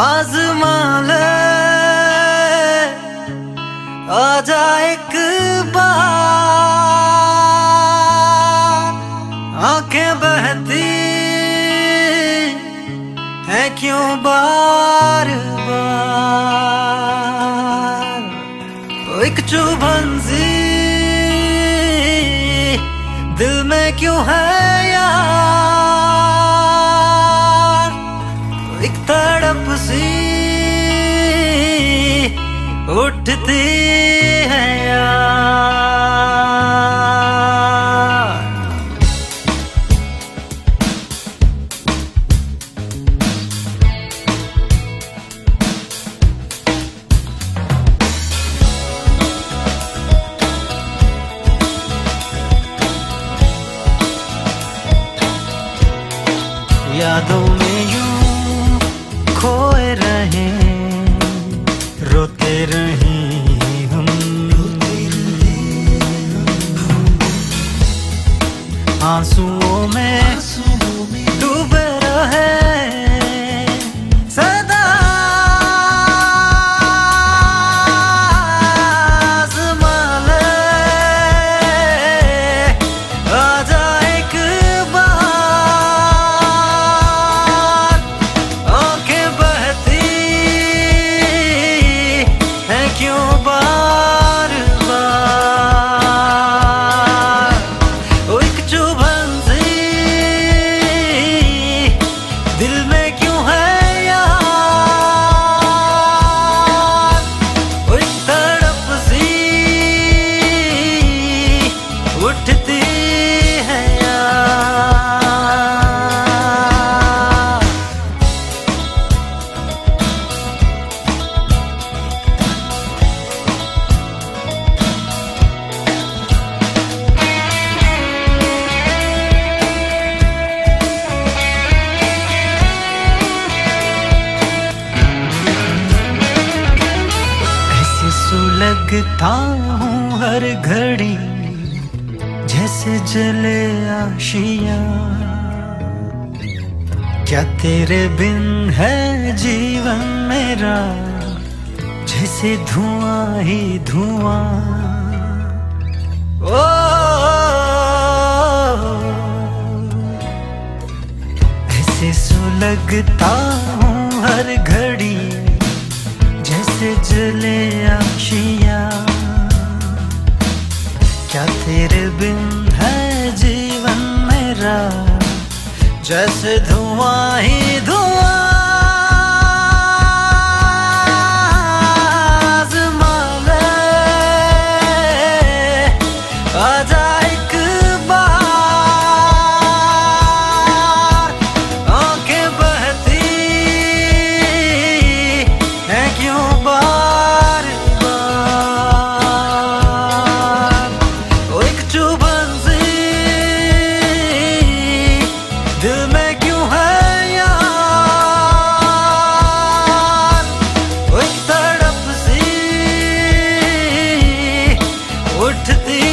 आज़मालय आजा एक बार, आंखें बहती हैं क्यों बार बार। तो एक चुभन सी दिल में क्यों है यार, एक तड़प सी उठती है यार। यादों में यूं खोए रहे, रोते रहे हम, आंसुओं में डूबे रहे सदा। आज़मालय आजा एक बार, आंखें बहती हैं क्यों बार बार। ओ एक चुभन सी दिल में क्यों है यार, ओ एक तड़प सी उठती है यार। ऐसे सुलगता हूँ हर घड़ी जैसे जले आशियाँ, क्या तेरे बिन है जीवन मेरा जैसे धुआं ही धुआं। ओ ऐसे सुलगता हूँ हर घड़ी जैसे जले आशियाँ, क्या तेरे बिन है जीवन मेरा जैसे धुआं ही धुआं। आज़मालय आजा एक बार, आंखें बहती हैं क्यों बार बार। ओ एक चुभन सी दिल में क्यों है यार, एक तड़प सी उठती